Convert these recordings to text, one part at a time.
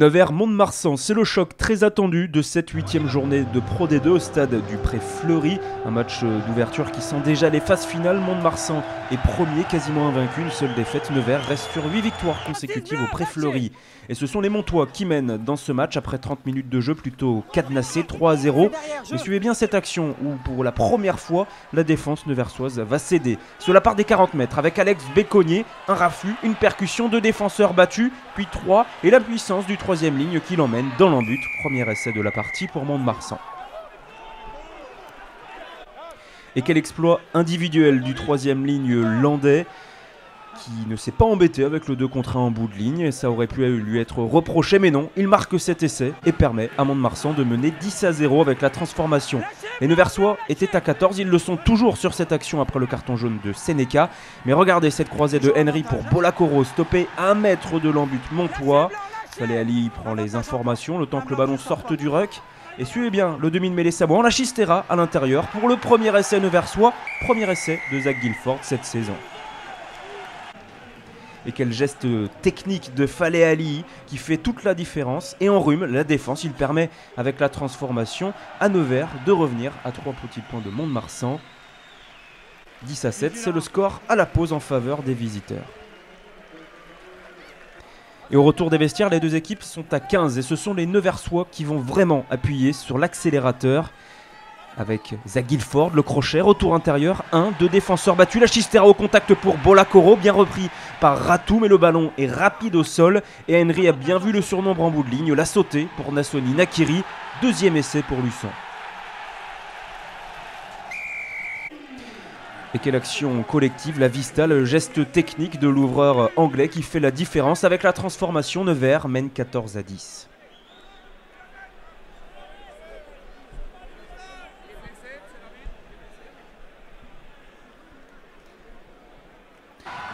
Nevers, Mont-de-Marsan, c'est le choc très attendu de cette 8e journée de Pro D2 au stade du Pré-Fleury. Un match d'ouverture qui sent déjà les phases finales. Mont-de-Marsan est premier, quasiment invaincu, une seule défaite. Nevers reste sur 8 victoires consécutives au Pré-Fleury. Et ce sont les Montois qui mènent dans ce match après 30 minutes de jeu, plutôt cadenassé, 3-0. Mais suivez bien cette action où pour la première fois, la défense neversoise va céder. Sur la part des 40 mètres avec Alex Béconnier, un raffut, une percussion, deux défenseurs battus, puis 3 et la puissance du 3e ligne qui l'emmène dans l'embut. Premier essai de la partie pour Mont-de-Marsan. Et quel exploit individuel du 3e ligne landais qui ne s'est pas embêté avec le 2 contre 1 en bout de ligne. Et ça aurait pu lui être reproché, mais non, il marque cet essai et permet à Mont-de-Marsan de mener 10-0 avec la transformation. Les Neversois étaient à 14, ils le sont toujours sur cette action après le carton jaune de Seneca. Mais regardez cette croisée de Henry pour Bolacoro, stoppé à 1 mètre de l'embut montois. Fale Ali prend les informations le temps que le ballon sorte du ruck. Et suivez bien le demi de mêlée Sabou en la Chistera à l'intérieur pour le premier essai neversois. Premier essai de Zach Guildford cette saison. Et quel geste technique de Fale Ali qui fait toute la différence et enrhume la défense. Il permet avec la transformation à Nevers de revenir à 3 petits points de Mont-de-Marsan. 10-7, c'est le score à la pause en faveur des visiteurs. Et au retour des vestiaires, les deux équipes sont à 15 et ce sont les Neversois qui vont vraiment appuyer sur l'accélérateur avec Zach Guildford, le crochet, retour intérieur, 1, 2 défenseurs battus, la Chistera au contact pour Bolacoro, bien repris par Ratou, mais le ballon est rapide au sol et Henry a bien vu le surnombre en bout de ligne, la sautée pour Nassoni Nakiri, deuxième essai pour Luçon. Et quelle action collective, la vista, le geste technique de l'ouvreur anglais qui fait la différence avec la transformation. Nevers mène 14-10.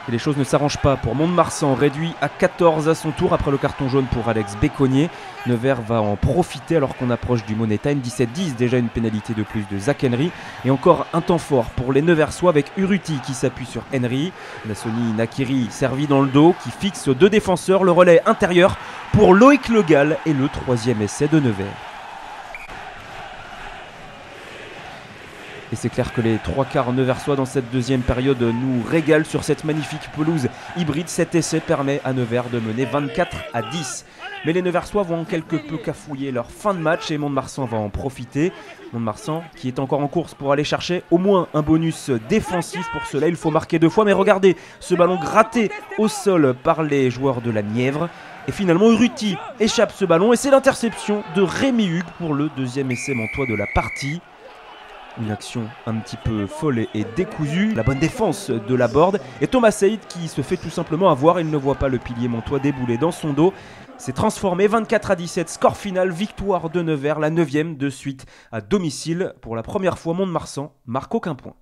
Et les choses ne s'arrangent pas pour Mont-de-Marsan, réduit à 14 à son tour après le carton jaune pour Alex Béconnier. Nevers va en profiter alors qu'on approche du Money Time, 17-10, déjà une pénalité de plus de Zach Henry. Et encore un temps fort pour les Neversois avec Uruti qui s'appuie sur Henry. Nassoni Nakiri servi dans le dos qui fixe deux défenseurs, le relais intérieur pour Loïc Le Gall et le 3e essai de Nevers. Et c'est clair que les 3/4 neversois dans cette deuxième période nous régalent sur cette magnifique pelouse hybride. Cet essai permet à Nevers de mener 24-10. Mais les Neversois vont quelque peu cafouiller leur fin de match et Mont-de-Marsan va en profiter. Mont-de-Marsan qui est encore en course pour aller chercher au moins un bonus défensif. Pour cela, il faut marquer 2 fois. Mais regardez ce ballon gratté au sol par les joueurs de la Nièvre. Et finalement, Uruti échappe ce ballon et c'est l'interception de Rémi Hugues pour le 2e essai montois de la partie. Une action un petit peu folle et décousue. La bonne défense de la board. Et Thomas Saïd qui se fait tout simplement avoir. Il ne voit pas le pilier montois débouler dans son dos. C'est transformé. 24-17. Score final. Victoire de Nevers. La 9e de suite à domicile. Pour la première fois, Mont-de-Marsan marque aucun point.